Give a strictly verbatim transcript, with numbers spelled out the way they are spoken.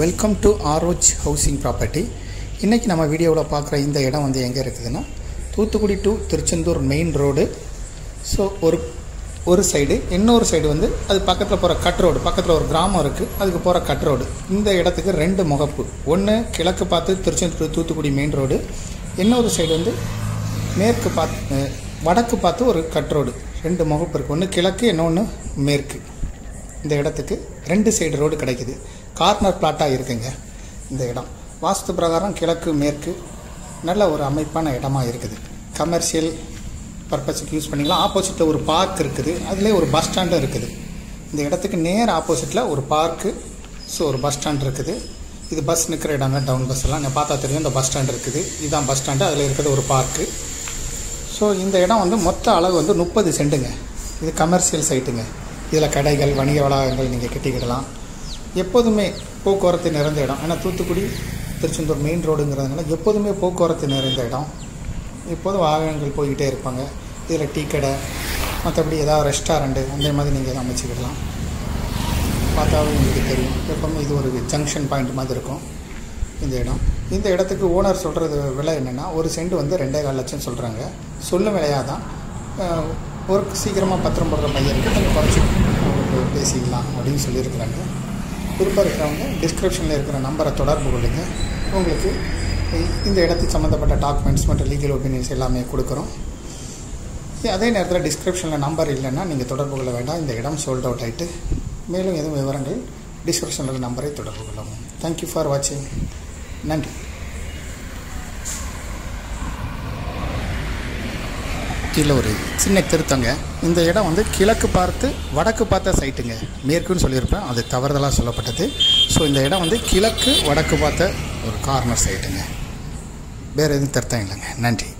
Welcome to R H housing property. இன்றைக்கி நம்ம வீடியோவில் பார்க்குற இந்த இடம் வந்து எங்கே இருக்குதுன்னா, Thoothukudi to Tiruchendur main road. So ஒரு ஒரு சைடு, இன்னொரு சைடு வந்து அது பக்கத்தில் போகிற கட் ரோடு, பக்கத்தில் ஒரு கிராமம் இருக்குது, அதுக்கு போகிற கட் ரோடு. இந்த இடத்துக்கு ரெண்டு முகப்பு, ஒன்று கிழக்கு பார்த்து திருச்செந்தூர் தூத்துக்குடி மெயின் ரோடு, இன்னொரு சைடு வந்து மேற்கு பார்த்து வடக்கு பார்த்து ஒரு கட் ரோடு. ரெண்டு முகப்பு இருக்குது, ஒன்று கிழக்கு, இன்னொன்று மேற்கு. இந்த இடத்துக்கு ரெண்டு சைடு ரோடு கிடைக்குது, கார்னர் பிளாட்டாக இருக்குங்க. இந்த இடம் வாஸ்து பிரகாரம் கிழக்கு மேற்கு நல்ல ஒரு அமைப்பான இடமாக இருக்குது. கமர்ஷியல் பர்பஸுக்கு யூஸ் பண்ணிக்கலாம். ஆப்போசிட்டில் ஒரு பார்க் இருக்குது, அதிலே ஒரு பஸ் ஸ்டாண்டும் இருக்குது. இந்த இடத்துக்கு நேர் ஆப்போசிட்டில் ஒரு பார்க்கு, ஸோ ஒரு பஸ் ஸ்டாண்ட் இருக்குது. இது பஸ் நிற்கிற இடம்னா டவுன் பஸ் எல்லாம் நான் பார்த்தா தெரியும். இந்த பஸ் ஸ்டாண்ட் இருக்குது, இதுதான் பஸ் ஸ்டாண்டு, அதில் இருக்கிறது ஒரு பார்க்கு. ஸோ இந்த இடம் வந்து மொத்த அளவு வந்து முப்பது சென்ட்டுங்க. இது கமர்ஷியல் சைட்டுங்க. இதில் கடைகள், வணிக வளாகங்கள் நீங்கள் கட்டிக்கிடலாம். எப்போதுமே போக்குவரத்து நிறைந்த இடம். ஏன்னா தூத்துக்குடி திருச்செந்தூர் மெயின் ரோடுங்கிறதுனால எப்போதுமே போக்குவரத்து நிறைந்த இடம். எப்போதும் வாகனங்கள் போய்கிட்டே இருப்பாங்க. இதில் டீ கடை, மற்றபடி ஏதாவது ரெஸ்டாரண்ட்டு, அந்த மாதிரி நீங்கள் அமைச்சிக்கிடலாம். பார்த்தாலும் உங்களுக்கு தெரியும், எப்போவுமே இது ஒரு ஜங்ஷன் பாயிண்ட் மாதிரி இருக்கும் இந்த இடம். இந்த இடத்துக்கு ஓனர் சொல்கிறது விலை என்னென்னா, ஒரு சென்ட் வந்து ரெண்டே கால் லட்சம் சொல்கிறாங்க. சொல்லும் விலையாக தான் ஒரு சீக்கிரமாக பத்திரம் போடுற பையனுக்கு கொஞ்சம் குறைச்சி உங்களுக்கு பேசிக்கலாம் அப்படின்னு சொல்லியிருக்கிறாங்க. விருப்பம் இருக்கிறவங்க டிஸ்கிரிப்ஷனில் இருக்கிற நம்பரை தொடர்பு கொள்ளுங்கள். உங்களுக்கு இந்த இடத்துக்கு சம்மந்தப்பட்ட டாக்குமெண்ட்ஸ் மற்றும் லீகல் ஒப்பீனியன்ஸ் எல்லாமே கொடுக்குறோம். அதே நேரத்தில் டிஸ்கிரிப்ஷனில் நம்பர் இல்லைன்னா நீங்கள் தொடர்பு கொள்ள வேண்டாம். இந்த இடம் சோல்ட் அவுட் ஆகிட்டு மேலும் எதுவும் விவரங்கள் டிஸ்கிரிப்ஷனில் நம்பரை தொடர்பு கொள்ளவும். தேங்க்யூ ஃபார் வாட்சிங். நன்றி. கீழே ஒரு சின்ன திருத்தங்க. இந்த இடம் வந்து கிழக்கு பார்த்து வடக்கு பார்த்த சைட்டுங்க. மேற்குன்னு சொல்லியிருப்பேன், அது தவறுதலாக சொல்லப்பட்டது. ஸோ இந்த இடம் வந்து கிழக்கு வடக்கு பார்த்த ஒரு கார்னர் சைட்டுங்க. வேறு எதுவும் திருத்தம் இல்லைங்க. நன்றி.